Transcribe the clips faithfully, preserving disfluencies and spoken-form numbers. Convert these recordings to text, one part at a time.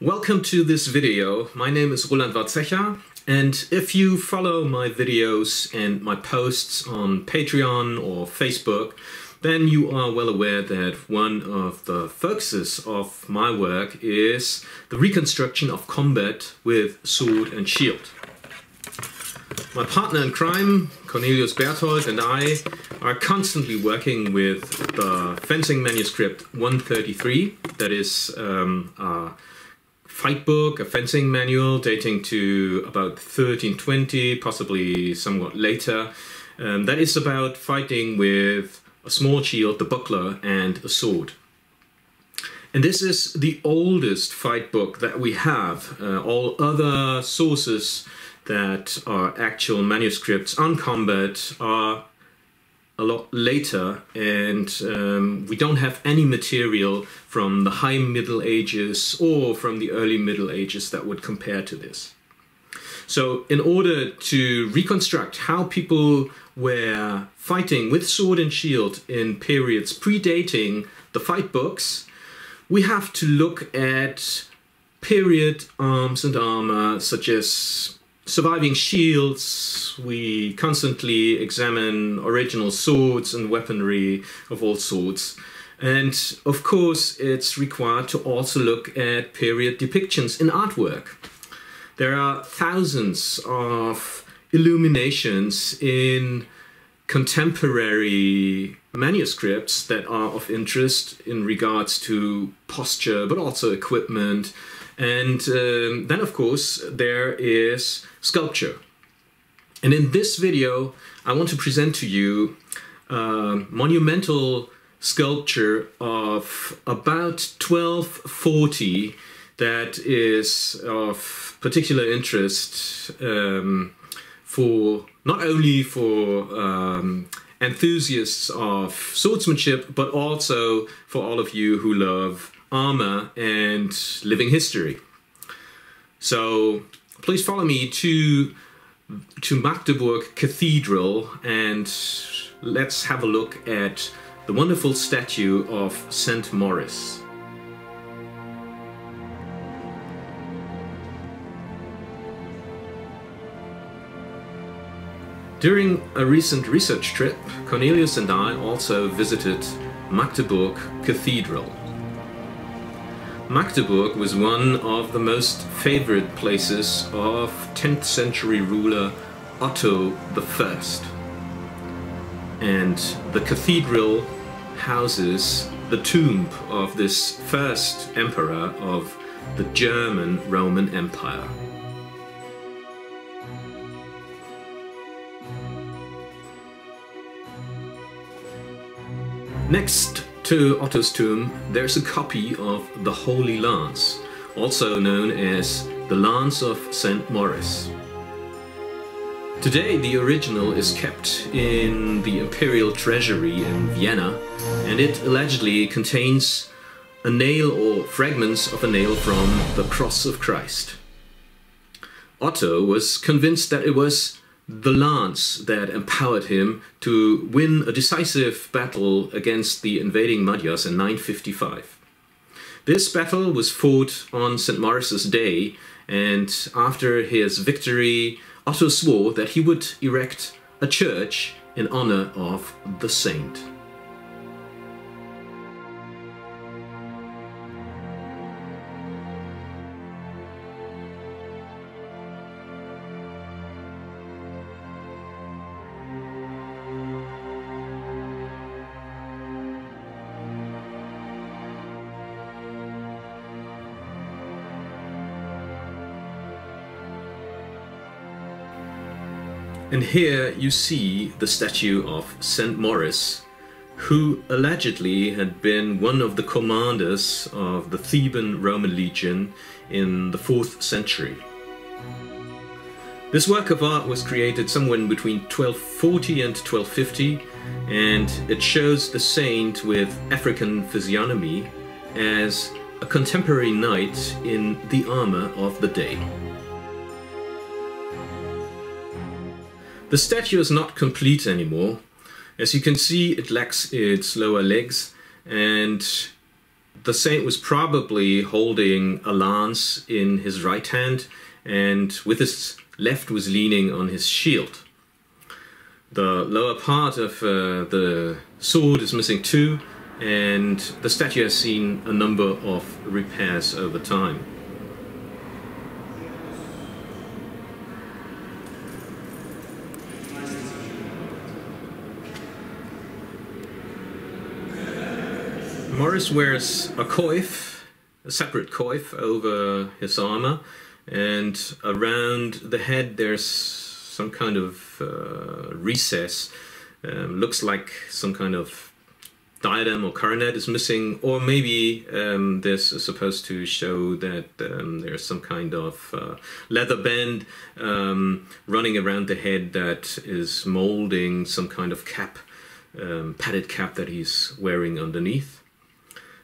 Welcome to this video. My name is Roland Warzecha, and if you follow my videos and my posts on Patreon or Facebook, then you are well aware that one of the focuses of my work is the reconstruction of combat with sword and shield. My partner in crime, Cornelius Berthold, and I are constantly working with the fencing manuscript one thirty-three, that is um, uh, fight book, a fencing manual dating to about thirteen twenty, possibly somewhat later. Um, that is about fighting with a small shield, the buckler, and a sword. And this is the oldest fight book that we have. Uh, all other sources that are actual manuscripts on combat are a lot later, and um, we don't have any material from the High Middle Ages or from the early Middle Ages that would compare to this. So in order to reconstruct how people were fighting with sword and shield in periods predating the fight books, we have to look at period arms and armor, such as surviving shields. We constantly examine original swords and weaponry of all sorts. And of course, it's required to also look at period depictions in artwork. There are thousands of illuminations in contemporary manuscripts that are of interest in regards to posture, but also equipment. And um, then, of course, there is sculpture. And in this video, I want to present to you a monumental sculpture of about twelve forty that is of particular interest um, for not only for um, enthusiasts of swordsmanship, but also for all of you who love armor and living history. So please follow me to to Magdeburg Cathedral, and let's have a look at the wonderful statue of Saint Maurice. During a recent research trip, Cornelius and I also visited Magdeburg Cathedral. Magdeburg was one of the most favorite places of tenth century ruler Otto the First. And the cathedral houses the tomb of this first emperor of the German Roman Empire. Next to Otto's tomb, there's a copy of the Holy Lance, also known as the Lance of Saint Maurice. Today the original is kept in the Imperial Treasury in Vienna, and it allegedly contains a nail or fragments of a nail from the Cross of Christ. Otto was convinced that it was the lance that empowered him to win a decisive battle against the invading Magyars in nine fifty-five. This battle was fought on Saint Maurice's Day, and after his victory, Otto swore that he would erect a church in honor of the saint. And here you see the statue of Saint Maurice, who allegedly had been one of the commanders of the Theban Roman Legion in the fourth century. This work of art was created somewhere in between twelve forty and twelve fifty, and it shows the saint with African physiognomy as a contemporary knight in the armor of the day. The statue is not complete anymore. As you can see, it lacks its lower legs, and the saint was probably holding a lance in his right hand, and with his left was leaning on his shield. The lower part of uh, the sword is missing too, and the statue has seen a number of repairs over time. Maurice wears a coif, a separate coif over his armor, and around the head there's some kind of uh, recess. Um, looks like some kind of diadem or coronet is missing, or maybe um, this is supposed to show that um, there's some kind of uh, leather band um, running around the head that is molding some kind of cap, um, padded cap that he's wearing underneath.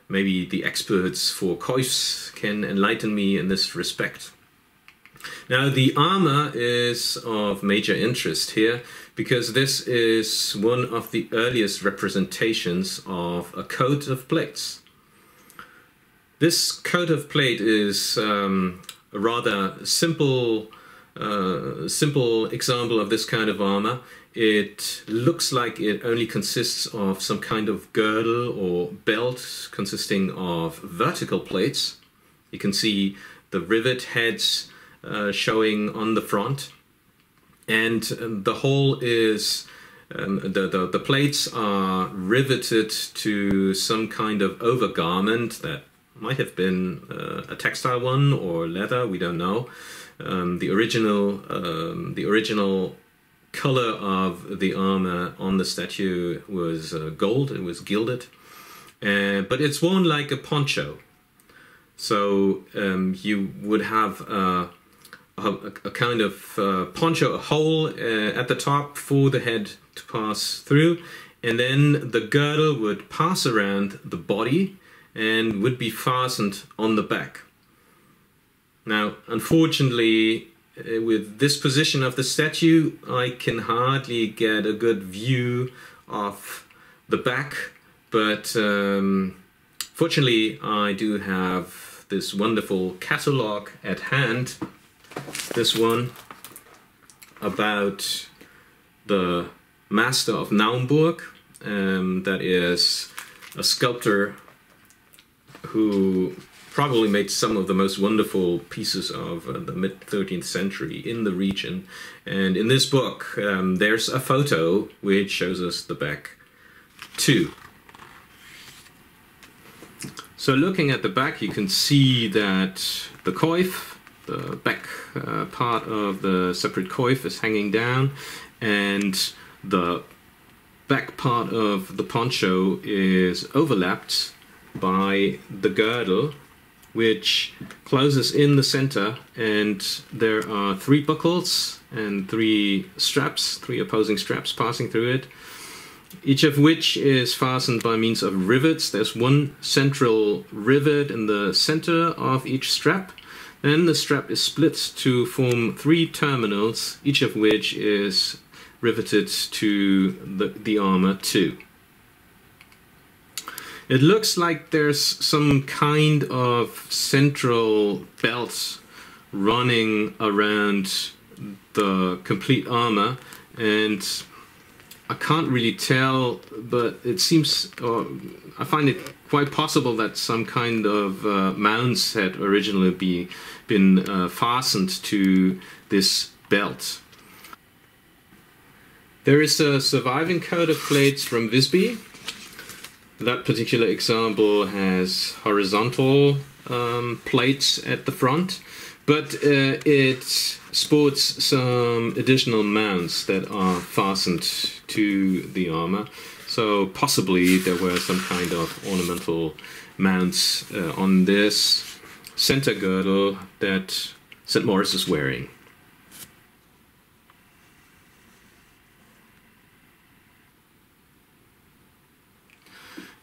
Maybe the experts for coifs can enlighten me in this respect. Now, the armor is of major interest here because this is one of the earliest representations of a coat of plates. This coat of plate is um, a rather simple, uh, simple example of this kind of armor. It looks like it only consists of some kind of girdle or belt consisting of vertical plates. You can see the rivet heads uh, showing on the front, and the whole is um, the, the the plates are riveted to some kind of overgarment that might have been uh, a textile one or leather. We don't know. Um, the original um, the original. color of the armor on the statue was uh, gold. It was gilded, uh, but it's worn like a poncho. So um, you would have uh, a, a kind of uh, poncho, a hole uh, at the top for the head to pass through, and then the girdle would pass around the body and would be fastened on the back. Now, unfortunately, with this position of the statue, I can hardly get a good view of the back, but um, fortunately I do have this wonderful catalogue at hand, this one about the master of Naumburg, um, that is a sculptor who probably made some of the most wonderful pieces of uh, the mid thirteenth century in the region. And in this book, um, there's a photo which shows us the back too. So looking at the back, you can see that the coif, the back uh, part of the separate coif, is hanging down, and the back part of the poncho is overlapped by the girdle, which closes in the center, and there are three buckles and three straps, three opposing straps passing through it, each of which is fastened by means of rivets. There's one central rivet in the center of each strap. Then the strap is split to form three terminals, each of which is riveted to the, the armor too. It looks like there's some kind of central belt running around the complete armor, and I can't really tell, but it seems, or I find it quite possible that some kind of uh, mounts had originally be, been uh, fastened to this belt. There is a surviving coat of plates from Visby. That particular example has horizontal um, plates at the front, but uh, it sports some additional mounts that are fastened to the armor. So possibly there were some kind of ornamental mounts uh, on this center girdle that Saint Maurice is wearing.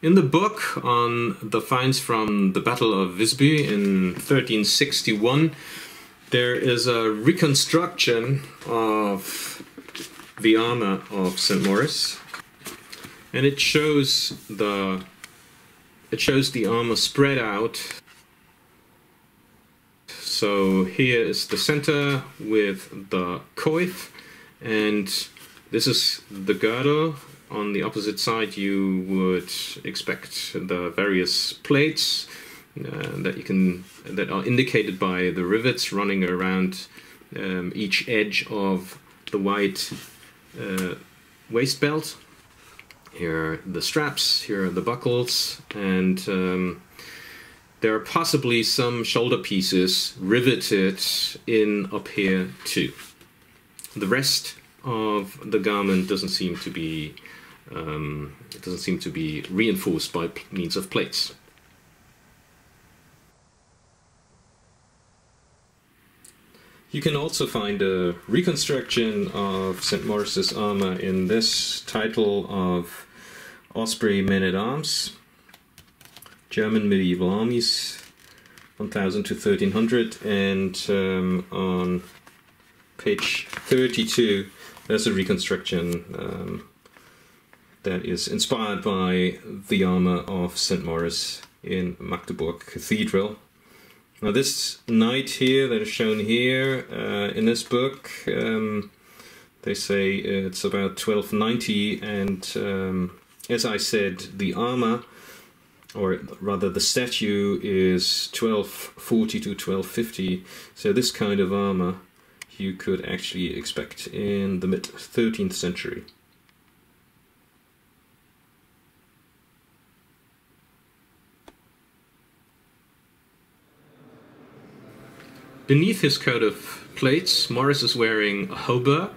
In the book on the finds from the Battle of Visby in thirteen sixty-one, there is a reconstruction of the armor of Saint Maurice, and it shows the It shows the armor spread out. So here is the center with the coif, and this is the girdle. On the opposite side you would expect the various plates uh, that you can that are indicated by the rivets running around um, each edge of the white uh, waist belt. Here are the straps, here are the buckles, and um, there are possibly some shoulder pieces riveted in up here too. The rest of the garment doesn't seem to be Um, it doesn't seem to be reinforced by means of plates. You can also find a reconstruction of Saint Maurice's armor in this title of Osprey Men-at-Arms, German Medieval Armies, one thousand to thirteen hundred, and um, on page thirty-two there's a reconstruction um, that is inspired by the armor of Saint Maurice in Magdeburg Cathedral. Now this knight here that is shown here uh, in this book, um, they say it's about twelve ninety, and um, as I said, the armor, or rather the statue, is twelve forty to twelve fifty, so this kind of armor you could actually expect in the mid-thirteenth century. Beneath his coat of plates, Maurice is wearing a hauberk,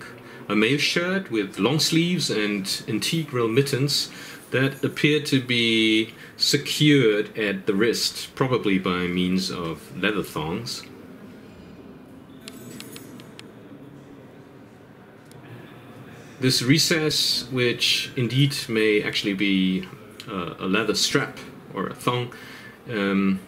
a mail shirt with long sleeves and integral mittens that appear to be secured at the wrist, probably by means of leather thongs. This recess, which indeed may actually be uh, a leather strap or a thong, um,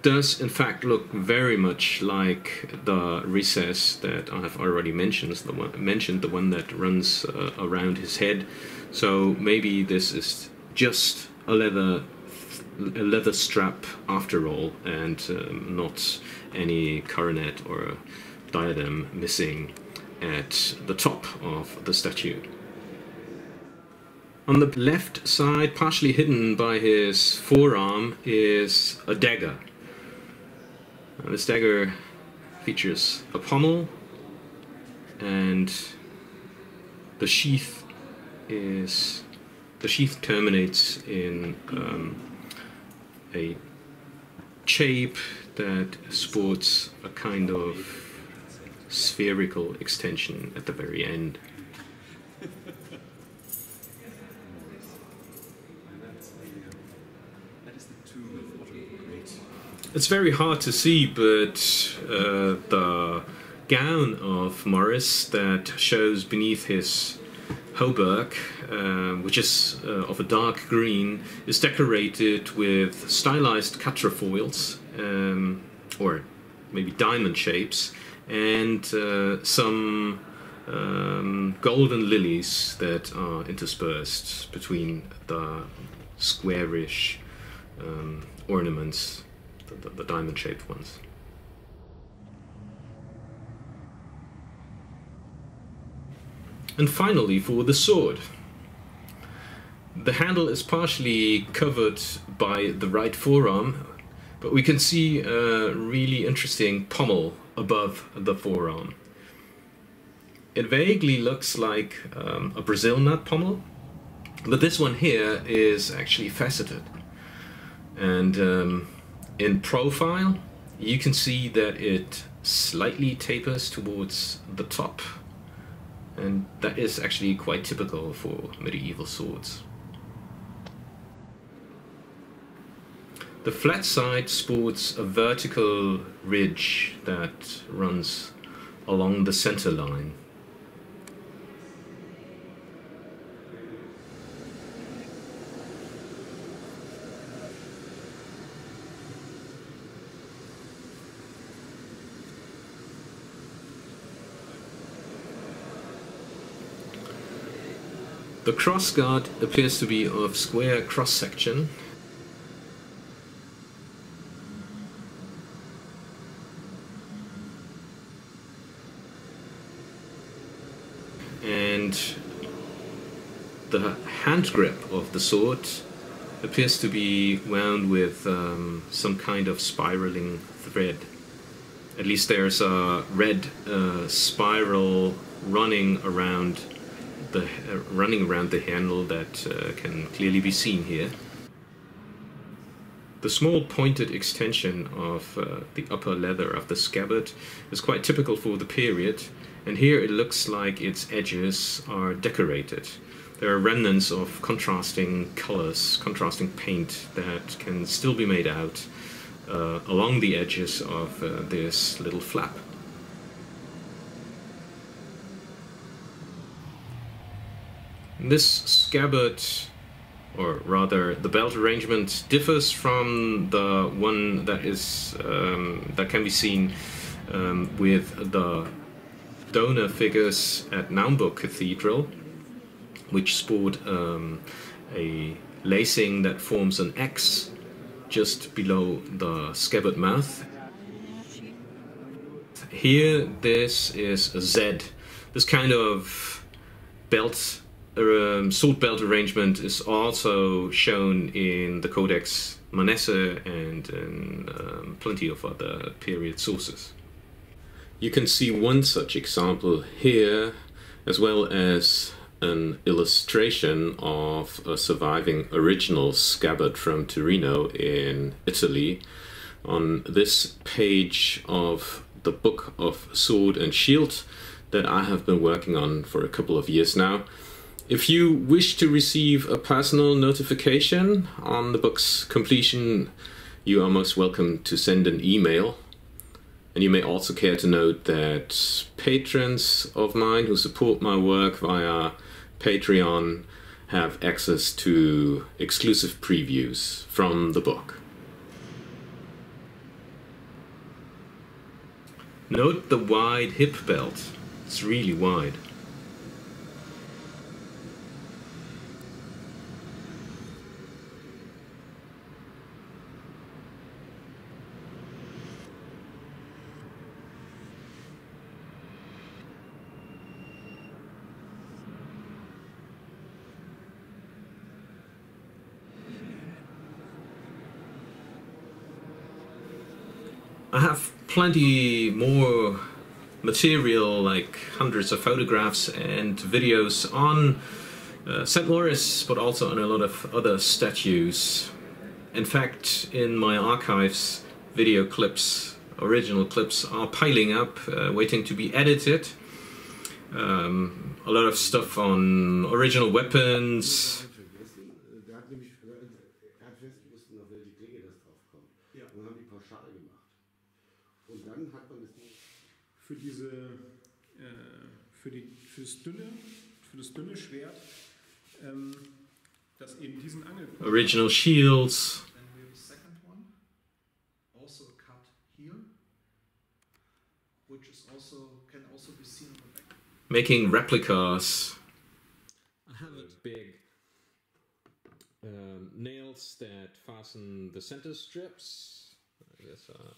does in fact look very much like the recess that I have already mentioned, the one, mentioned, the one that runs uh, around his head. So maybe this is just a leather, a leather strap after all, and um, not any coronet or diadem missing at the top of the statue. On the left side, partially hidden by his forearm, is a dagger. Now, this dagger features a pommel, and the sheath is the sheath terminates in um, a shape that sports a kind of spherical extension at the very end. It's very hard to see, but uh, the gown of Maurice that shows beneath his hauberk, uh, which is uh, of a dark green, is decorated with stylized quatrefoils, um, or maybe diamond shapes, and uh, some um, golden lilies that are interspersed between the squarish um, ornaments, the, the diamond-shaped ones. And finally, for the sword. The handle is partially covered by the right forearm, but we can see a really interesting pommel above the forearm. It vaguely looks like um, a Brazil nut pommel, but this one here is actually faceted. And um, in profile, you can see that it slightly tapers towards the top, and that is actually quite typical for medieval swords. The flat side sports a vertical ridge that runs along the center line. The crossguard appears to be of square cross-section, hand grip of the sword appears to be wound with um, some kind of spiraling thread. At least there's a red uh, spiral running around the uh, running around the handle that uh, can clearly be seen here. The small pointed extension of uh, the upper leather of the scabbard is quite typical for the period, and here it looks like its edges are decorated. There are remnants of contrasting colors, contrasting paint that can still be made out uh, along the edges of uh, this little flap. This scabbard, or rather the belt arrangement, differs from the one that is um, that can be seen um, with the donor figures at Naumburg Cathedral, which sport um, a lacing that forms an X just below the scabbard mouth. Here this is a Z. This kind of belt Um, sword belt arrangement is also shown in the Codex Manesse and in um, plenty of other period sources. You can see one such example here, as well as an illustration of a surviving original scabbard from Torino in Italy on this page of the Book of Sword and Shield that I have been working on for a couple of years now. If you wish to receive a personal notification on the book's completion, you are most welcome to send an email. And you may also care to note that patrons of mine who support my work via Patreon have access to exclusive previews from the book. Note the wide hip belt. It's really wide. I have plenty more material, like hundreds of photographs and videos on uh, Saint Maurice, but also on a lot of other statues. In fact, in my archives, video clips, original clips, are piling up, uh, waiting to be edited. Um, a lot of stuff on original weapons. Für diese, äh, für die, für das dünne, für das dünne Schwert, ähm, das eben diesen Angel. Original shields. Then we have a second one, also a cut here, which is also can also be seen on the back. Making replicas. I have a big um, nails that fasten the center strips. Yes. Uh,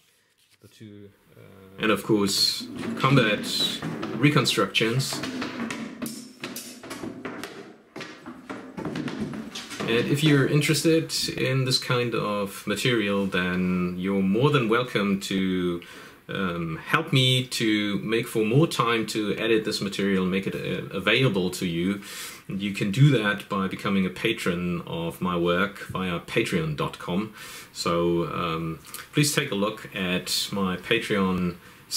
The two, uh, and of course, combat reconstructions. And if you're interested in this kind of material, then you're more than welcome to um, help me to make for more time to edit this material and make it uh, available to you. And you can do that by becoming a patron of my work via patreon dot com. So um, please take a look at my Patreon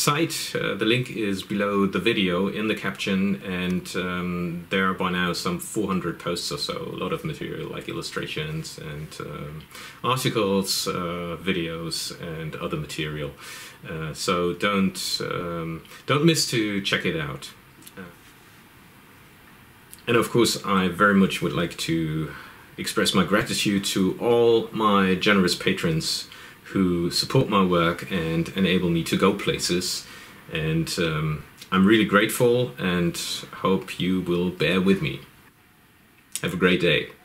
site. Uh, the link is below the video in the caption, and um, there are by now some four hundred posts or so, a lot of material like illustrations and um, articles, uh, videos and other material. Uh, so don't, um, don't miss to check it out. Uh, and of course, I very much would like to express my gratitude to all my generous patrons who support my work and enable me to go places. And um, I'm really grateful and hope you will bear with me. Have a great day.